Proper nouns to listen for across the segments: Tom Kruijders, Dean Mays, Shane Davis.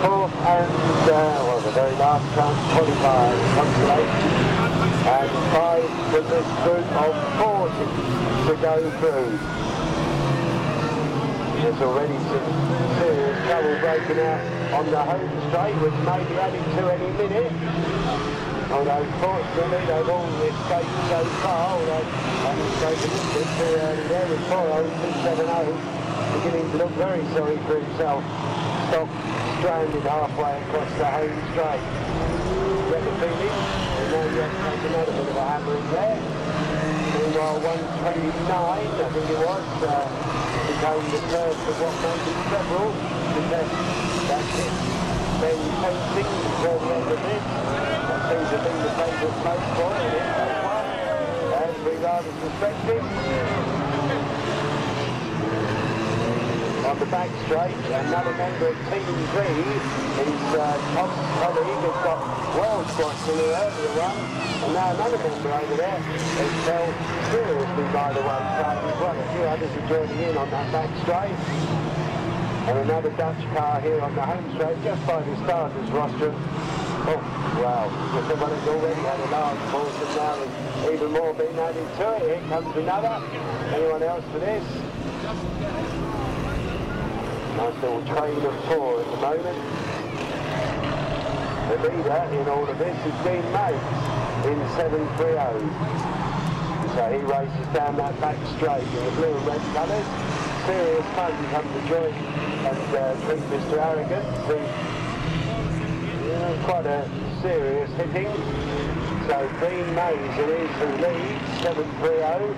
full and was a very large trans 25 comes late and five with this group of 40 to go through. There's already some serious trouble breaking out on the home straight, which may be added to any minute. Although fortunately they've all escaped so far, although they've taken a bit too early there with 4.0270. Beginning to look very sorry for himself. Stock stranded halfway across the home straight. Get the feeling, and now you have to take another bit of a hammer in there. Meanwhile, 129, I think it was, became the first of what might be several, because that's it. Then posting before the end of this. That seems to be the favourite place for it, as regarding perspective. On the back straight, another member of Team B is Tom's colleague has got World Squash in the earlier one, and now another member over there has fell seriously by the one side as well. A few others are joining in on that back straight, and another Dutch car here on the home straight just by the starters roster. Oh, wow, because someone has already had a large force and now there's even more being added to it. Here comes another. Anyone else for this? Nice little train of four at the moment. The leader in all of this is Dean Mays in 7.30. So he races down that back straight in the blue and red colours. Serious fun come to join and treat Mr. Arrogant. Quite a serious hitting. So Dean Mays it is who leads, 7.30.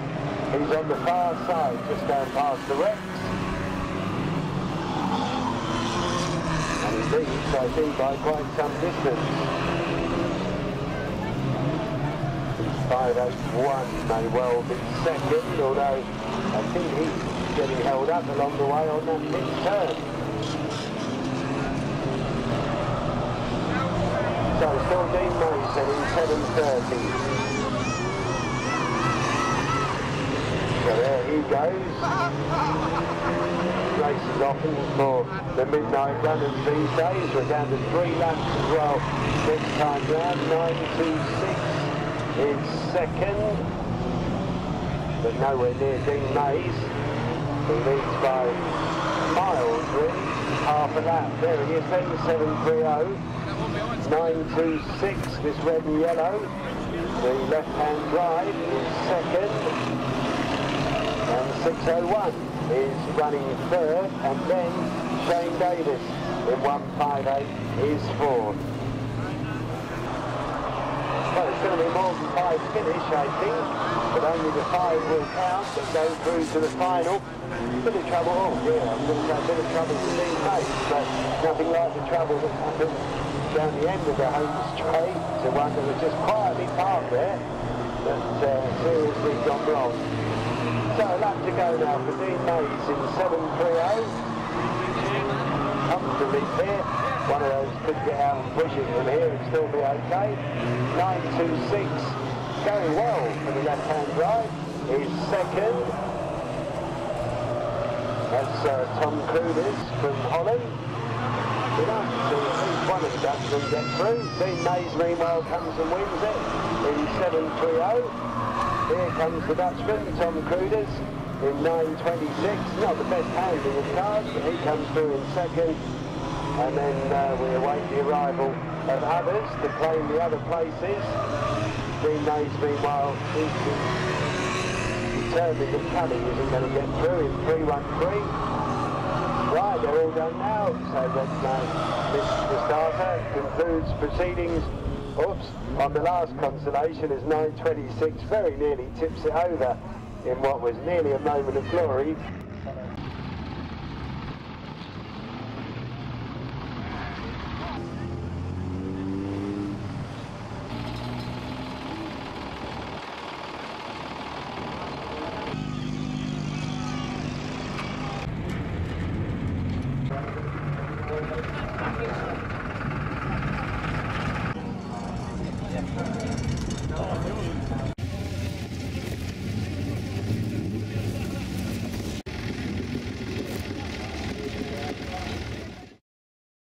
He's on the far side, just down past the wreck. Leads, I think, by quite some distance. 5.81 may well be second, although I think he's getting held up along the way on that mid-turn. So still Dean Mason in 7.30. So there he goes. Races often more. The midnight runners these days were down to 3 laps as well. Next time round, 9.26 in second, but nowhere near Dean Mays, who leads by miles really, half a lap. There he is then, 7.30, 9.26, this red and yellow. The left-hand drive is second, and 6.01. is running third, and then Shane Davis in 1.58 is fourth. Well, it's going to be more than 5 finish, I think, but only the 5 will count and go through to the final. Bit of trouble, oh yeah, I'm going to say a bit of trouble to Dean Mays, but nothing like the trouble that happened down the end of the home straight to one that was just quietly parked there, that's seriously gone wrong. So a lap to go now for Dean Mays in 7.30. Comfortably fit. One of those could get out and push it from here and still be okay. 9.26 going well for the left-hand drive. He's second. That's Tom Kruijders from Holland. Good luck to one of the Dutchmen get through. Dean Mays meanwhile comes and wins it in 7.30. Here comes the Dutchman, Tom Kruijders, in 9.26. Not the best hand in the cars, but he comes through in second. And then we await the arrival of others to claim the other places. Dean Mays, meanwhile, is determined that Cuddy isn't going to get through in 3.13. Right, they're all done now. So that the starter concludes proceedings. Oops, on the last consolation is 9.26, very nearly tips it over in what was nearly a moment of glory.